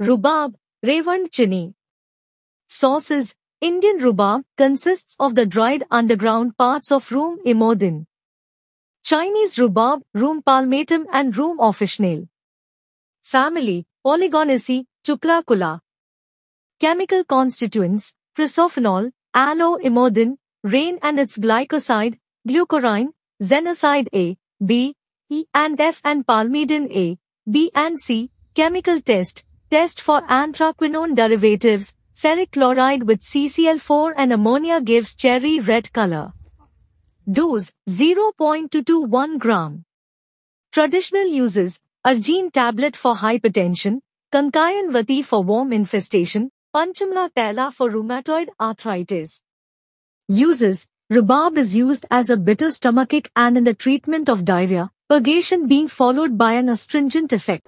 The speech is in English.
Rhubarb, Revand chini. Sources: Indian rhubarb consists of the dried underground parts of Rheum emodin. Chinese rhubarb, Rheum palmatum and Rheum officinale. Family: Polygonaceae, Tubercula. Chemical constituents: prosophenol, aloe emodin, rain and its glycoside, glucurine, xenoside A, B, E and F and palmidin A, B and C. Chemical test: test for anthraquinone derivatives, ferric chloride with CCl4 and ammonia gives cherry red color. Dose: 0.221 gram. Traditional uses: Arjun tablet for hypertension, Kankayan vati for worm infestation, Panchamla tela for rheumatoid arthritis. Uses: Rhubarb is used as a bitter stomachic and in the treatment of diarrhea, purgation being followed by an astringent effect.